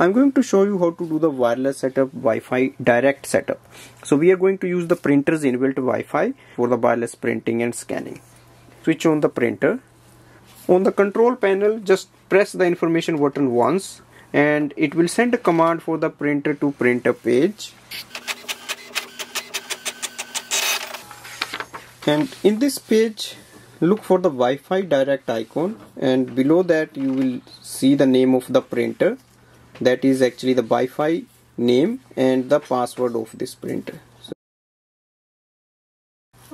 I'm going to show you how to do the wireless setup, Wi-Fi direct setup. So we are going to use the printer's inbuilt Wi-Fi for the wireless printing and scanning. Switch on the printer. On the control panel, just press the information button once and it will send a command for the printer to print a page. And in this page, look for the Wi-Fi direct icon, and below that you will see the name of the printer, that is actually the Wi-Fi name and the password of this printer. So,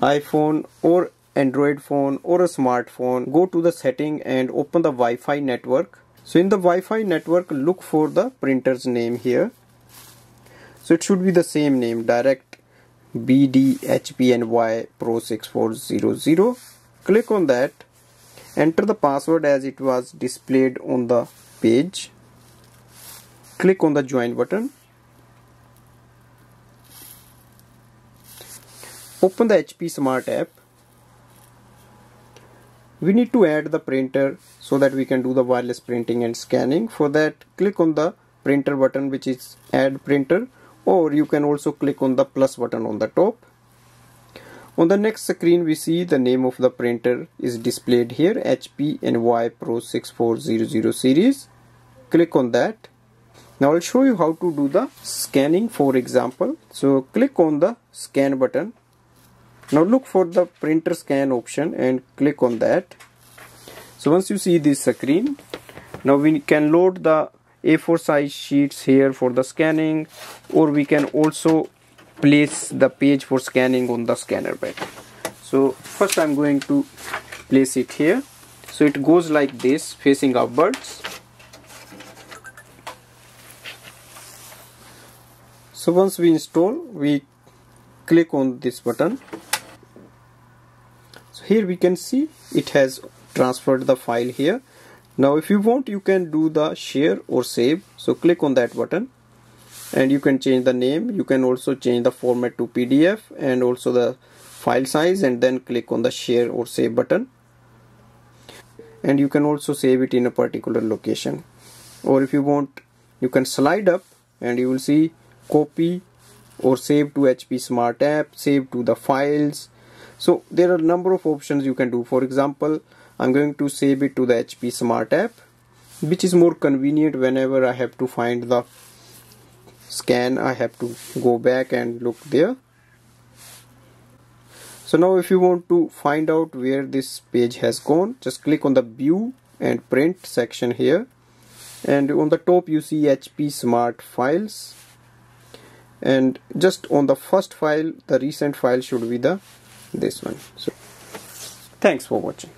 iPhone or Android phone or a smartphone, go to the setting and open the Wi-Fi network. So in the Wi-Fi network, look for the printer's name here. So it should be the same name, direct BDHPNY Pro 6400. Click on that, enter the password as it was displayed on the page. Click on the join button. Open the HP Smart App. We need to add the printer so that we can do the wireless printing and scanning. For that, click on the printer button, which is add printer, or you can also click on the plus button on the top. On the next screen, we see the name of the printer is displayed here, HPNY Pro 6400 series. Click on that. Now I'll show you how to do the scanning, for example. So click on the scan button. Now look for the printer scan option and click on that. So once you see this screen, now we can load the A4 size sheets here for the scanning, or we can also place the page for scanning on the scanner bed. So first I'm going to place it here. So it goes like this, facing upwards. So once we install, we click on this button. So here we can see it has transferred the file here. Now if you want, you can do the share or save. So click on that button and you can change the name. You can also change the format to PDF and also the file size, and then click on the share or save button. And you can also save it in a particular location, or if you want, you can slide up and you will see copy or save to HP Smart App, save to the files. So there are a number of options you can do. For example, I'm going to save it to the HP Smart App, which is more convenient whenever I have to find the scan. I have to go back and look there. So now if you want to find out where this page has gone, just click on the view and print section here, and on the top you see HP Smart Files, and just on the first file, the recent file should be this one. So thanks for watching.